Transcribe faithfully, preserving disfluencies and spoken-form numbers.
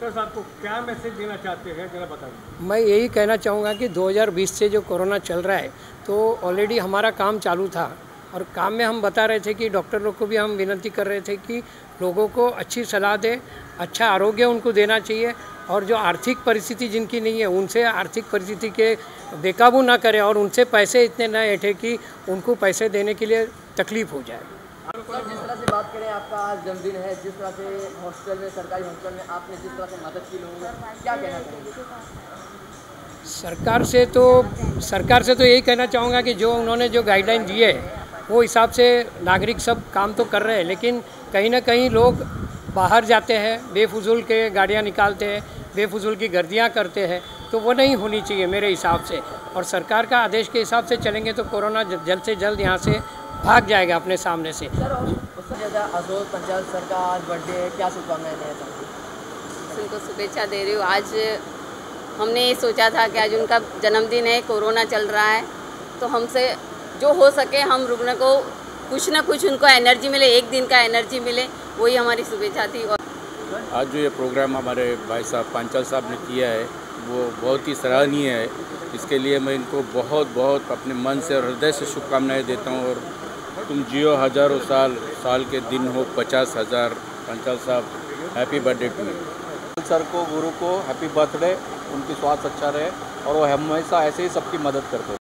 Doctor साहब को क्या मैसेज देना चाहते हैं, जरा बताइए। मैं यही कहना चाहूँगा कि दो हज़ार बीस से जो कोरोना चल रहा है तो ऑलरेडी हमारा काम चालू था और काम में हम बता रहे थे कि डॉक्टर लोग को भी हम विनती कर रहे थे कि लोगों को अच्छी सलाह दे, अच्छा आरोग्य उनको देना चाहिए और जो आर्थिक परिस्थिति जिनकी नहीं है उनसे आर्थिक परिस्थिति के बेकाबू ना करें और उनसे पैसे इतने ना ऐठे कि उनको पैसे देने के लिए तकलीफ हो जाए। सर, जिस तरह से बात करें, आपका आज जन्मदिन है, जिस तरह से हॉस्पिटल में, सरकारी हॉस्पिटल में आपने जिस तरह से मदद की लोगों को, क्या कहना चाहेंगे? सरकार से तो सरकार से तो यही कहना चाहूँगा कि जो उन्होंने जो गाइडलाइन दिए है वो हिसाब से नागरिक सब काम तो कर रहे हैं, लेकिन कहीं ना कहीं लोग बाहर जाते हैं, बेफुजूल के गाड़ियाँ निकालते हैं, बेफुजूल की गर्दियाँ करते हैं, तो वो नहीं होनी चाहिए मेरे हिसाब से। और सरकार का आदेश के हिसाब से चलेंगे तो कोरोना जल्द से जल्द यहाँ से भाग जाएगा अपने सामने से। सर, उससे ज़्यादा अशोक पंचाल सर का आज बर्थडे है, क्या शुभकामनाएं देना चाहूँगी? उनको शुभेच्छा दे रही हूँ। आज हमने ये सोचा था कि आज उनका जन्मदिन है, कोरोना चल रहा है, तो हमसे जो हो सके हम रुग्ण को कुछ ना कुछ उनको एनर्जी मिले, एक दिन का एनर्जी मिले, वही हमारी शुभेच्छा थी। और आज जो ये प्रोग्राम हमारे भाई साहब पांचाल साहब ने किया है वो बहुत ही सराहनीय है, इसके लिए मैं इनको बहुत बहुत अपने मन से और हृदय से शुभकामनाएं देता हूँ। और तुम जियो हजारों साल, साल के दिन हो पचास हज़ार। पांचाल साहब, happy birthday to you. Sir को, गुरु को हैप्पी बर्थडे, उनकी स्वास्थ्य अच्छा रहे और वो हमेशा ऐसे ही सबकी मदद करते।